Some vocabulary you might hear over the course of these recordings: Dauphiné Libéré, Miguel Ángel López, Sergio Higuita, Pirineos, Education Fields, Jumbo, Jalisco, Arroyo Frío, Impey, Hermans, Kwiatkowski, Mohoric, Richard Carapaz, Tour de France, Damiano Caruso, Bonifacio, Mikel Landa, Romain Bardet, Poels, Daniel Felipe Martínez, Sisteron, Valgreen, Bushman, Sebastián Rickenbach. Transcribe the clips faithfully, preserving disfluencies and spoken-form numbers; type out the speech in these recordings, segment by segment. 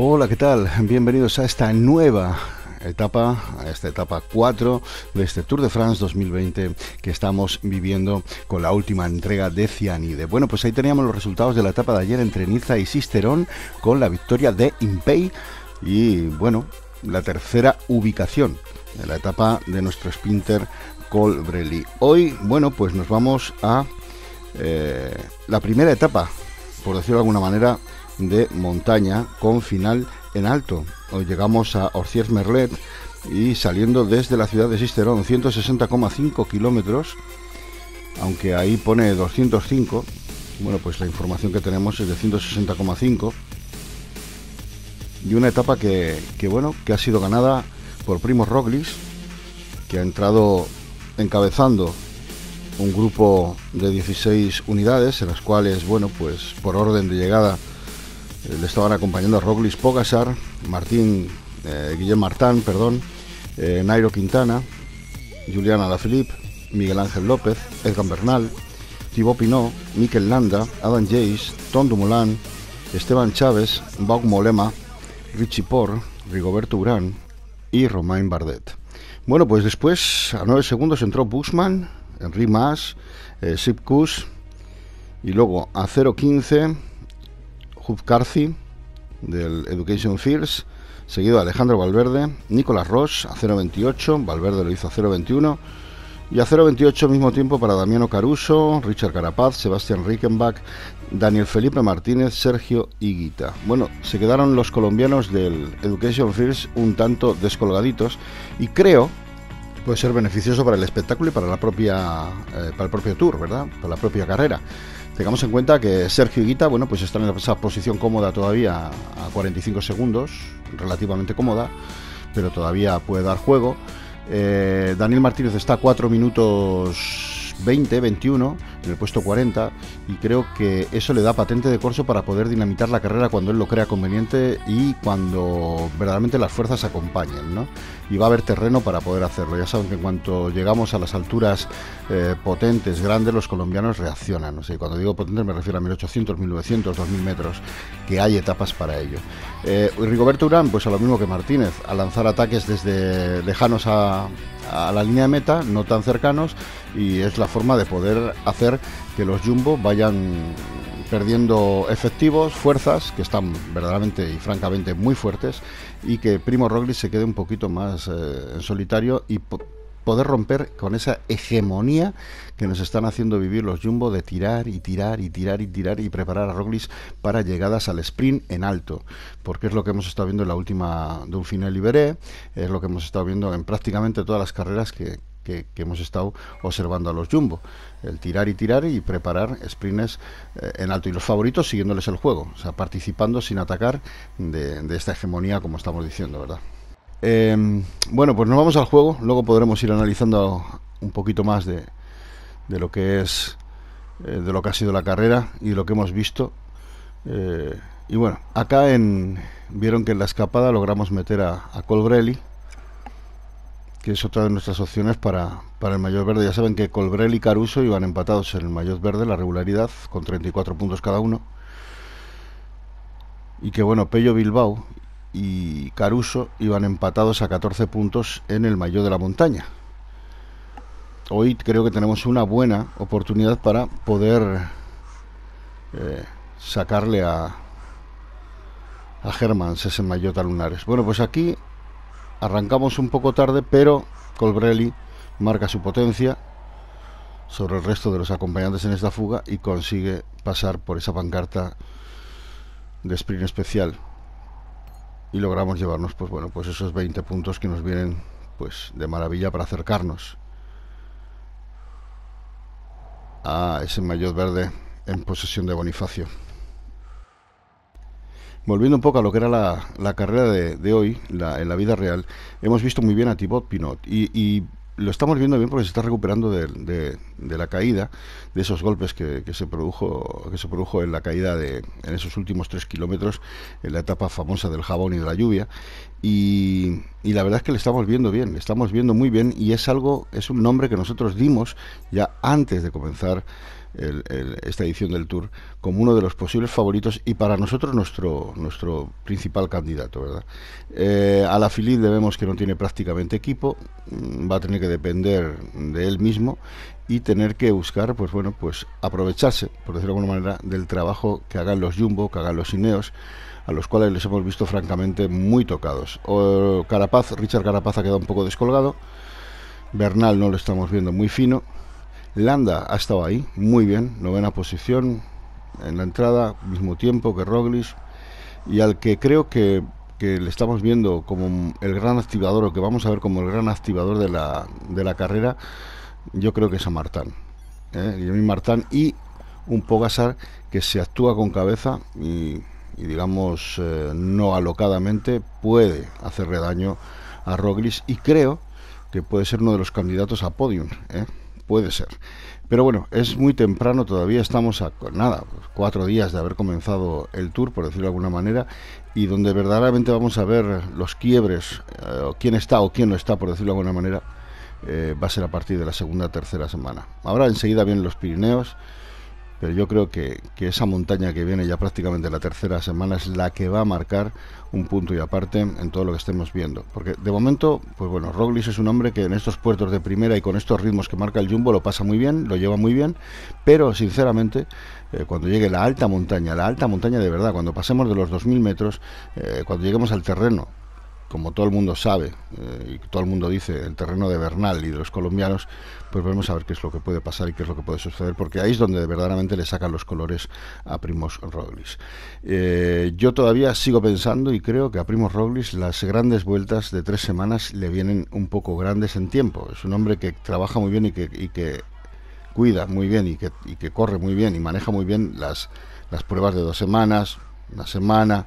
Hola, ¿qué tal? Bienvenidos a esta nueva etapa, a esta etapa cuatro de este Tour de France dos mil veinte que estamos viviendo con la última entrega de Cyanide. Bueno, pues ahí teníamos los resultados de la etapa de ayer entre Niza y Sisteron con la victoria de Impey y, bueno, la tercera ubicación de la etapa de nuestro sprinter Colbrelli. Hoy, bueno, pues nos vamos a eh, la primera etapa, por decirlo de alguna manera, de montaña con final en alto. Hoy llegamos a Orcières-Merlette y saliendo desde la ciudad de Sisteron, ciento sesenta coma cinco kilómetros, aunque ahí pone doscientos cinco. Bueno, pues la información que tenemos es de ciento sesenta coma cinco y una etapa que, que bueno, que ha sido ganada por Primoz Roglič, que ha entrado encabezando un grupo de dieciséis unidades, en las cuales, bueno, pues por orden de llegada le estaban acompañando a Roglič, Pogačar, Martín, eh, Guillaume Martin, perdón, eh, Nairo Quintana, Julian Alaphilippe, Miguel Ángel López, Egan Bernal, Thibaut Pinot, Mikel Landa, Adam Jace, Tom Dumoulin, Esteban Chávez, Bauke Mollema, Richie Por, Rigoberto Urán y Romain Bardet. Bueno, pues después, a nueve segundos, entró Bushman, Henry Mas, eh, Sip Kuss, y luego a cero quince... Carci del Education Fields, seguido de Alejandro Valverde, Nicolás Ross a cero veintiocho, Valverde lo hizo a cero veintiuno, y a cero veintiocho mismo tiempo para Damiano Caruso, Richard Carapaz, Sebastián Rickenbach, Daniel Felipe Martínez, Sergio Higuita. Bueno, se quedaron los colombianos del Education Fields un tanto descolgaditos y creo que puede ser beneficioso para el espectáculo y para, la propia, eh, para el propio Tour, ¿verdad? Para la propia carrera. Tengamos en cuenta que Sergio Higuita, bueno, pues está en esa posición cómoda todavía a cuarenta y cinco segundos, relativamente cómoda, pero todavía puede dar juego. Eh, Daniel Martínez está a cuatro minutos veinte, veintiuno, en el puesto cuarenta, y creo que eso le da patente de corso para poder dinamitar la carrera cuando él lo crea conveniente y cuando verdaderamente las fuerzas acompañen, ¿no? Y va a haber terreno para poder hacerlo. Ya saben que en cuanto llegamos a las alturas eh, potentes, grandes, los colombianos reaccionan. O sea, cuando digo potentes me refiero a mil ochocientos, mil novecientos, dos mil metros, que hay etapas para ello. Eh, Rigoberto Urán, pues a lo mismo que Martínez, a lanzar ataques desde lejanos a, a la línea de meta, no tan cercanos, y es la forma de poder hacer que los Jumbo vayan perdiendo efectivos, fuerzas, que están verdaderamente y francamente muy fuertes, y que Primoz Roglič se quede un poquito más eh, en solitario y po poder romper con esa hegemonía que nos están haciendo vivir los Jumbo de tirar y tirar y tirar y tirar y preparar a Roglič para llegadas al sprint en alto, porque es lo que hemos estado viendo en la última Dauphiné Libéré, es lo que hemos estado viendo en prácticamente todas las carreras que Que, que hemos estado observando a los Jumbo, el tirar y tirar y preparar sprints eh, en alto, y los favoritos siguiéndoles el juego, o sea, participando sin atacar de, de esta hegemonía, como estamos diciendo, ¿verdad? Eh, bueno, pues nos vamos al juego, luego podremos ir analizando un poquito más de, de lo que es, eh, de lo que ha sido la carrera y de lo que hemos visto. Eh, y bueno, acá en, vieron que en la escapada logramos meter a, a Colbrelli, que es otra de nuestras opciones para, para el maillot verde. Ya saben que Colbrelli y Caruso iban empatados en el maillot verde, la regularidad, con treinta y cuatro puntos cada uno. Y que bueno, Pello Bilbao y Caruso iban empatados a catorce puntos en el maillot de la montaña. Hoy creo que tenemos una buena oportunidad para poder eh, sacarle a, a Hermans ese maillot a lunares. Bueno, pues aquí arrancamos un poco tarde, pero Colbrelli marca su potencia sobre el resto de los acompañantes en esta fuga y consigue pasar por esa pancarta de sprint especial y logramos llevarnos, pues bueno, pues esos veinte puntos que nos vienen pues de maravilla para acercarnos a ese maillot verde en posesión de Bonifacio. Volviendo un poco a lo que era la, la carrera de, de hoy, la, en la vida real, hemos visto muy bien a Thibaut Pinot y, y lo estamos viendo bien porque se está recuperando de, de, de la caída, de esos golpes que, que se produjo que se produjo en la caída de en esos últimos tres kilómetros, en la etapa famosa del jabón y de la lluvia, y, y la verdad es que le estamos viendo bien, le estamos viendo muy bien, y es algo, es un nombre que nosotros dimos ya antes de comenzar el, el, esta edición del Tour como uno de los posibles favoritos y para nosotros nuestro, nuestro principal candidato, ¿verdad? Eh, Alaphilippe vemos que no tiene prácticamente equipo, va a tener que depender de él mismo y tener que buscar, pues bueno, pues aprovecharse, por decirlo de alguna manera, del trabajo que hagan los Jumbo, que hagan los Ineos, a los cuales les hemos visto francamente muy tocados. O Carapaz, Richard Carapaz ha quedado un poco descolgado, Bernal no lo estamos viendo muy fino, Landa ha estado ahí, muy bien, novena posición en la entrada, mismo tiempo que Roglič, y al que creo que, que le estamos viendo como el gran activador, o que vamos a ver como el gran activador de la, de la carrera, yo creo que es a Martin, ¿eh? Y a mí Martin y un Pogačar que se actúa con cabeza y... y digamos eh, no alocadamente puede hacerle daño a Roglič, y creo que puede ser uno de los candidatos a podium, ¿eh? Puede ser, pero bueno, es muy temprano todavía, estamos a nada, cuatro días de haber comenzado el Tour, por decirlo de alguna manera, y donde verdaderamente vamos a ver los quiebres, eh, o quién está o quién no está, por decirlo de alguna manera, eh, va a ser a partir de la segunda o tercera semana. Ahora enseguida vienen los Pirineos, pero yo creo que, que esa montaña que viene ya prácticamente la tercera semana es la que va a marcar un punto y aparte en todo lo que estemos viendo. Porque de momento, pues bueno, Roglič es un hombre que en estos puertos de primera y con estos ritmos que marca el Jumbo lo pasa muy bien, lo lleva muy bien, pero sinceramente eh, cuando llegue la alta montaña, la alta montaña de verdad, cuando pasemos de los dos mil metros, eh, cuando lleguemos al terreno, como todo el mundo sabe, eh, y todo el mundo dice, el terreno de Bernal y de los colombianos, pues vamos a ver qué es lo que puede pasar y qué es lo que puede suceder, porque ahí es donde verdaderamente le sacan los colores a Primoz Roglič. Eh, yo todavía sigo pensando y creo que a Primoz Roglič las grandes vueltas de tres semanas le vienen un poco grandes en tiempo. Es un hombre que trabaja muy bien y que, y que cuida muy bien y que, y que corre muy bien y maneja muy bien las, las pruebas de dos semanas, una semana...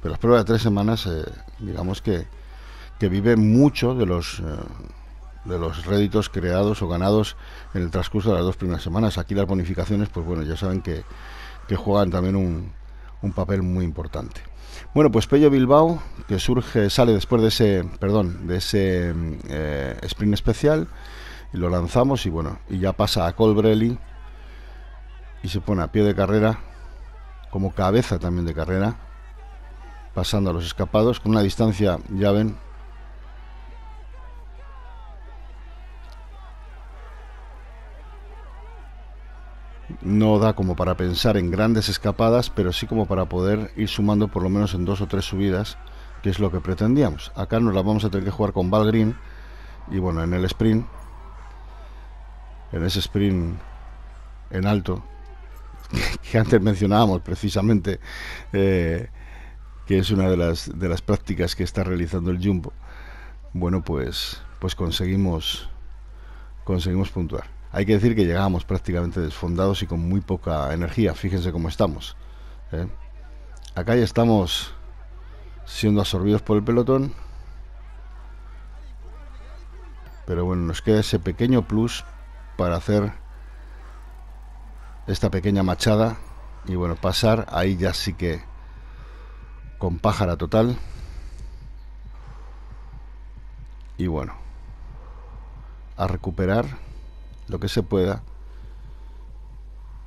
Pero las pruebas de tres semanas, eh, digamos que, que vive mucho de los, eh, de los réditos creados o ganados en el transcurso de las dos primeras semanas. Aquí las bonificaciones, pues bueno, ya saben que, que juegan también un, un papel muy importante. Bueno, pues Pello Bilbao, que surge, sale después de ese, perdón, de ese eh, sprint especial, y lo lanzamos y bueno, y ya pasa a Colbrelli y se pone a pie de carrera, como cabeza también de carrera, pasando a los escapados, con una distancia, ya ven, no da como para pensar en grandes escapadas, pero sí como para poder ir sumando por lo menos en dos o tres subidas, que es lo que pretendíamos. Acá nos la vamos a tener que jugar con Valgreen, y bueno, en el sprint, en ese sprint en alto, que antes mencionábamos precisamente, eh, que es una de las, de las prácticas que está realizando el Jumbo, bueno, pues, pues conseguimos, conseguimos puntuar. Hay que decir que llegamos prácticamente desfondados y con muy poca energía, fíjense cómo estamos, ¿eh? Acá ya estamos siendo absorbidos por el pelotón, pero bueno, nos queda ese pequeño plus para hacer esta pequeña machada y bueno, pasar, ahí ya sí que con pájara total. Y bueno, a recuperar lo que se pueda.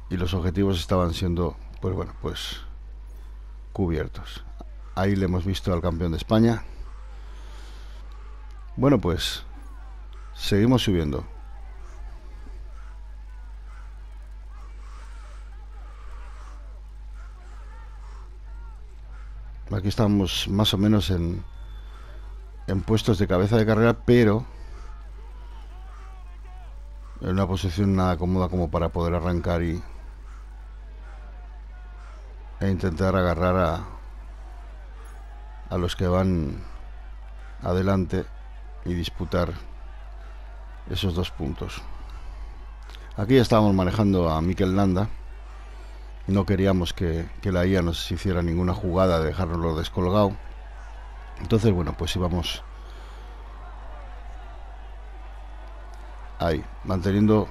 Y los objetivos estaban siendo, pues bueno, pues cubiertos. Ahí le hemos visto al campeón de España. Bueno, pues seguimos subiendo. Aquí estamos más o menos en, en puestos de cabeza de carrera, pero en una posición nada cómoda como para poder arrancar y, e intentar agarrar a, a los que van adelante y disputar esos dos puntos. Aquí ya estábamos manejando a Mikel Landa. No queríamos que, que la I A nos hiciera ninguna jugada de dejárnoslo descolgado. Entonces, bueno, pues íbamos ahí, manteniendo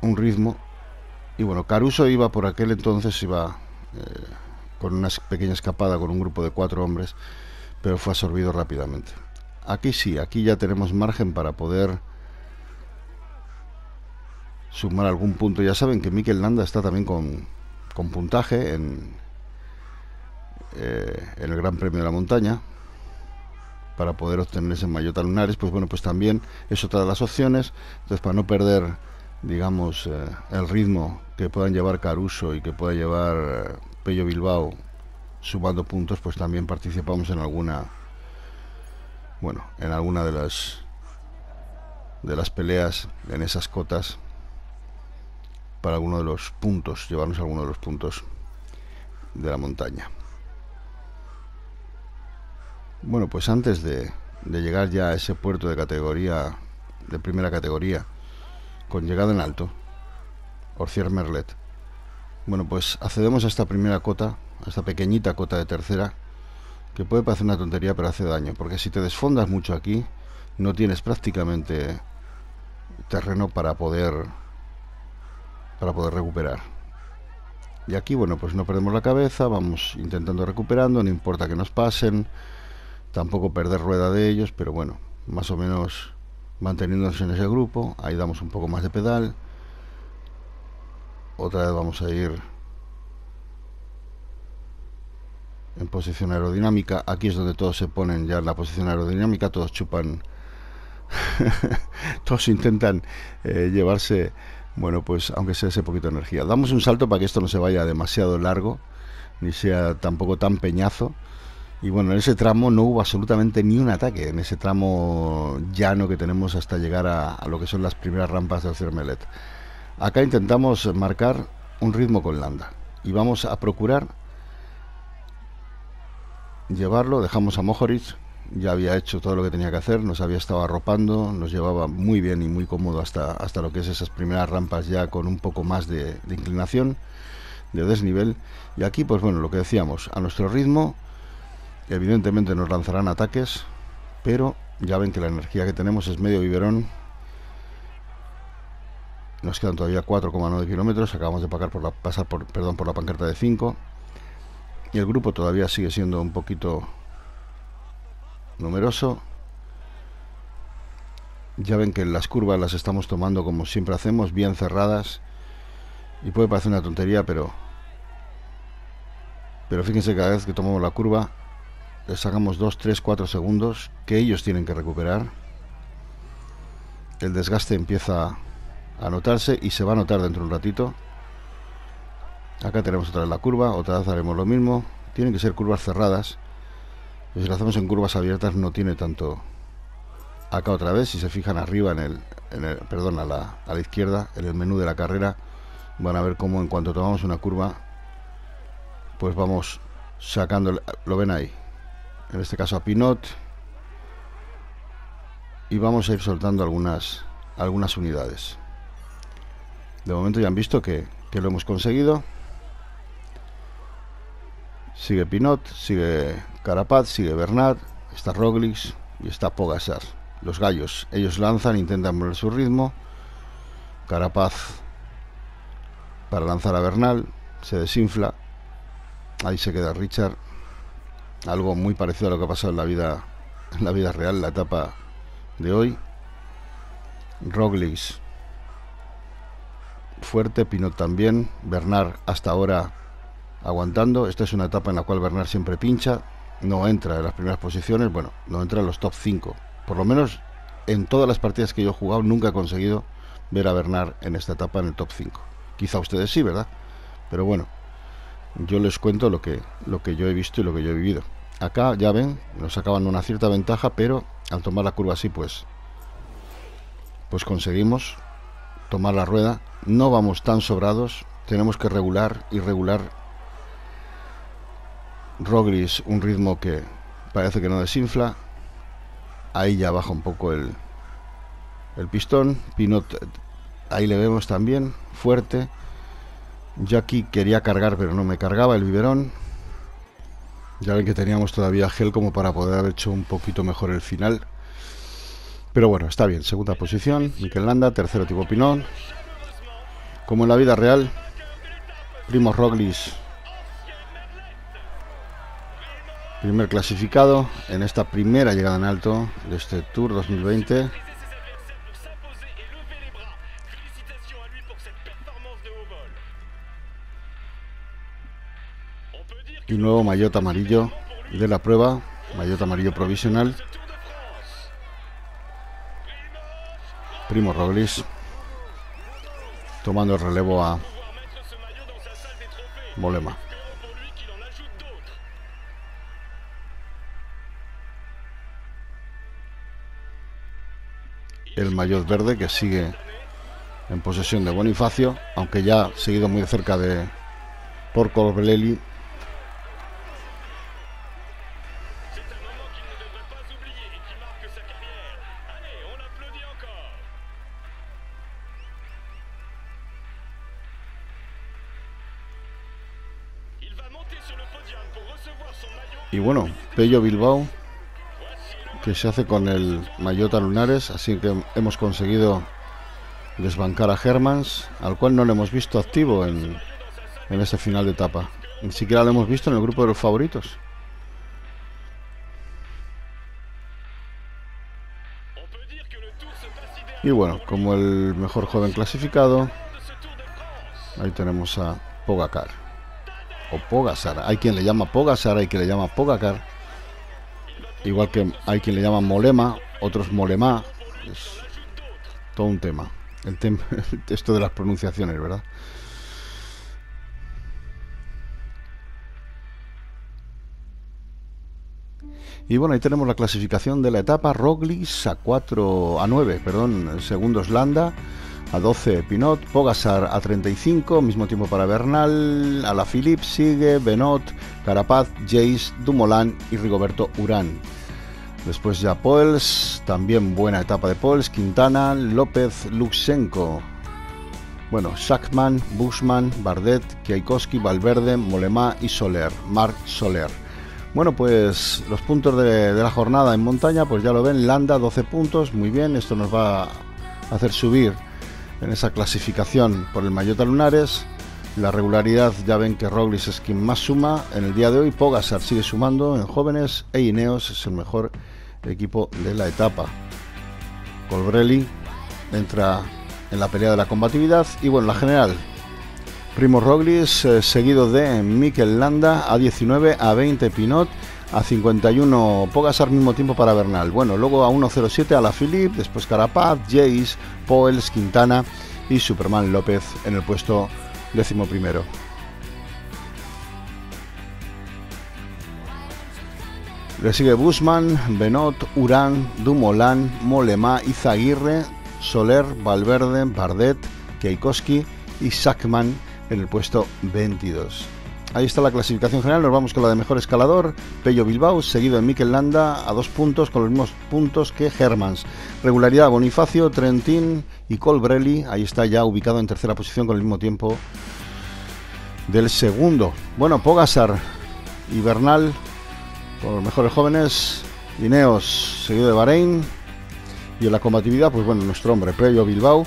un ritmo. Y bueno, Caruso iba por aquel entonces, iba eh, con una pequeña escapada con un grupo de cuatro hombres, pero fue absorbido rápidamente. Aquí sí, aquí ya tenemos margen para poder sumar algún punto. Ya saben que Mikel Landa está también con, con puntaje en, eh, en el Gran Premio de la Montaña para poder obtener ese maillot a lunares. Pues bueno, pues también es otra de las opciones. Entonces, para no perder, digamos, eh, el ritmo que puedan llevar Caruso y que pueda llevar eh, Pello Bilbao sumando puntos, pues también participamos en alguna, bueno, en alguna de las de las peleas en esas cotas para alguno de los puntos, llevarnos a alguno de los puntos de la montaña. Bueno, pues antes de, de llegar ya a ese puerto de categoría, de primera categoría, con llegada en alto, Orcières-Merlette, bueno, pues accedemos a esta primera cota, a esta pequeñita cota de tercera, que puede parecer una tontería, pero hace daño, porque si te desfondas mucho aquí, no tienes prácticamente terreno para poder para poder recuperar. Y aquí, bueno, pues no perdemos la cabeza, vamos intentando recuperando, no importa que nos pasen, tampoco perder rueda de ellos, pero bueno, más o menos manteniéndonos en ese grupo. Ahí damos un poco más de pedal, otra vez vamos a ir en posición aerodinámica. Aquí es donde todos se ponen ya en la posición aerodinámica, todos chupan todos intentan eh, llevarse, bueno, pues aunque sea ese poquito de energía. Damos un salto para que esto no se vaya demasiado largo ni sea tampoco tan peñazo. Y bueno, en ese tramo no hubo absolutamente ni un ataque, en ese tramo llano que tenemos hasta llegar a, a lo que son las primeras rampas de Orcières-Merlette. Acá intentamos marcar un ritmo con Landa y vamos a procurar llevarlo. Dejamos a Mohoric, ya había hecho todo lo que tenía que hacer, nos había estado arropando, nos llevaba muy bien y muy cómodo hasta, hasta lo que es esas primeras rampas ya con un poco más de, de inclinación, de desnivel. Y aquí, pues bueno, lo que decíamos, a nuestro ritmo. Evidentemente nos lanzarán ataques, pero ya ven que la energía que tenemos es medio biberón. Nos quedan todavía cuatro coma nueve kilómetros, acabamos de pasar por la, pasar por, perdón, por la pancarta de cinco. Y el grupo todavía sigue siendo un poquito numeroso. Ya ven que las curvas las estamos tomando como siempre hacemos, bien cerradas. Y puede parecer una tontería, pero... Pero fíjense, cada vez que tomamos la curva... les sacamos dos, tres, cuatro segundos que ellos tienen que recuperar. El desgaste empieza a notarse y se va a notar dentro de un ratito. Acá tenemos otra vez la curva, otra vez haremos lo mismo. Tienen que ser curvas cerradas. Pues si lo hacemos en curvas abiertas no tiene tanto. Acá otra vez, si se fijan arriba en el, en el perdón, a la, a la izquierda, en el menú de la carrera, van a ver cómo en cuanto tomamos una curva, pues vamos sacando, lo ven ahí, en este caso a Pinot, y vamos a ir soltando algunas algunas unidades. De momento ya han visto que, que lo hemos conseguido. Sigue Pinot, sigue Carapaz, sigue Bernal, está Roglič y está Pogačar. Los gallos, ellos lanzan, intentan poner su ritmo. Carapaz para lanzar a Bernal, se desinfla, ahí se queda Richard. Algo muy parecido a lo que ha pasado en la vida en la vida real, la etapa de hoy. Roglič fuerte, Pinot también, Bernal hasta ahora aguantando. Esta es una etapa en la cual Bernal siempre pincha, no entra en las primeras posiciones, bueno, no entra en los top cinco. Por lo menos en todas las partidas que yo he jugado nunca he conseguido ver a Bernal en esta etapa en el top cinco. Quizá ustedes sí, ¿verdad? Pero bueno, yo les cuento lo que, lo que yo he visto y lo que yo he vivido. Acá, ya ven, nos sacaban una cierta ventaja, pero al tomar la curva así, pues pues conseguimos tomar la rueda. No vamos tan sobrados, tenemos que regular y regular. Roglič, un ritmo que parece que no desinfla. Ahí ya baja un poco el, el pistón. Pinot, ahí le vemos también, fuerte. Yo aquí quería cargar, pero no me cargaba el biberón. Ya ven que teníamos todavía gel como para poder haber hecho un poquito mejor el final. Pero bueno, está bien. Segunda posición, Mikel Landa. Tercero, Thibaut Pinot. Como en la vida real, Primoz Roglič, primer clasificado en esta primera llegada en alto de este Tour dos mil veinte. y nuevo maillot amarillo de la prueba, maillot amarillo provisional. Primoz Roglič tomando el relevo a Mollema. El maillot verde que sigue en posesión de Bonifacio, aunque ya seguido muy de cerca de por Colbrelli. Y bueno, Pello Bilbao, que se hace con el maillot a lunares, así que hemos conseguido desbancar a Hermans, al cual no lo hemos visto activo en, en este final de etapa. Ni siquiera lo hemos visto en el grupo de los favoritos. Y bueno, como el mejor joven clasificado, ahí tenemos a Pogacar o Pogačar. Hay quien le llama Pogačar, hay quien le llama Pogacar, igual que hay quien le llama Mollema, otros Mollema. Es todo un tema el tem esto de las pronunciaciones, ¿verdad? Y bueno, ahí tenemos la clasificación de la etapa. Roglič a cuatro, a nueve, perdón, segundos Landa, a doce Pinot, Pogačar a treinta y cinco, mismo tiempo para Bernal, Alaphilippe sigue, Benot, Carapaz, Jace, Dumoulin y Rigoberto Urán. Después ya Poels, también buena etapa de Poels, Quintana, López, Luxenko. Bueno, Schachmann, Bushman, Bardet, Kwiatkowski, Valverde, Mollema y Soler, Marc Soler. Bueno, pues los puntos de, de la jornada en montaña, pues ya lo ven, Landa doce puntos, muy bien, esto nos va a hacer subir en esa clasificación por el maillot a lunares. La regularidad, ya ven que Roglič es quien más suma en el día de hoy. Pogačar sigue sumando en jóvenes e Ineos es el mejor equipo de la etapa. Colbrelli entra en la pelea de la combatividad y bueno, la general. Primoz Roglič, eh, seguido de Mikel Landa, a diecinueve, a veinte Pinot, a cincuenta y uno Pogačar, mismo tiempo para Bernal. Bueno, luego a uno cero siete Alaphilippe, después Carapaz, Jace, Poels, Quintana y Superman López en el puesto décimo primero. Le sigue Bushman, Benot, Urán, Dumoulin, Mollema, Izaguirre, Soler, Valverde, Bardet, Kwiatkowski y Schachmann en el puesto veintidós. Ahí está la clasificación general. Nos vamos con la de mejor escalador, Pello Bilbao, seguido de Mikel Landa a dos puntos, con los mismos puntos que Hermans. Regularidad, Bonifacio, Trentin y Colbrelli. Ahí está ya ubicado en tercera posición con el mismo tiempo del segundo. Bueno, Pogačar y Bernal con los mejores jóvenes. Ineos, seguido de Bahrein. Y en la combatividad, pues bueno, nuestro hombre, Pello Bilbao,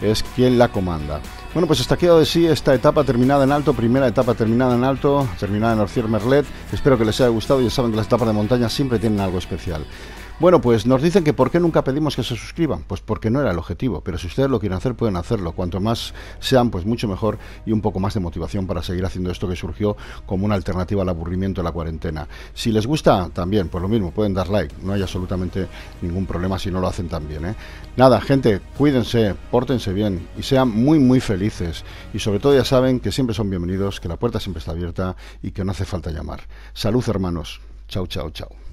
es quien la comanda. Bueno, pues hasta aquí de sí esta etapa terminada en alto, primera etapa terminada en alto, terminada en Orcières-Merlette. Espero que les haya gustado, ya saben que las etapas de montaña siempre tienen algo especial. Bueno, pues nos dicen que ¿por qué nunca pedimos que se suscriban? Pues porque no era el objetivo, pero si ustedes lo quieren hacer, pueden hacerlo. Cuanto más sean, pues mucho mejor y un poco más de motivación para seguir haciendo esto que surgió como una alternativa al aburrimiento de la cuarentena. Si les gusta, también, pues lo mismo, pueden dar like. No hay absolutamente ningún problema si no lo hacen también, ¿eh? Nada, gente, cuídense, pórtense bien y sean muy, muy felices. Y sobre todo ya saben que siempre son bienvenidos, que la puerta siempre está abierta y que no hace falta llamar. Salud, hermanos. Chao, chao, chao.